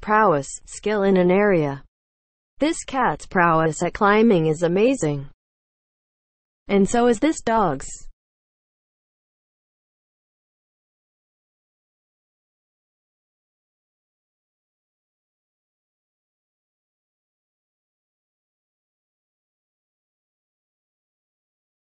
prowess, skill in an area. This cat's prowess at climbing is amazing. And so is this dog's.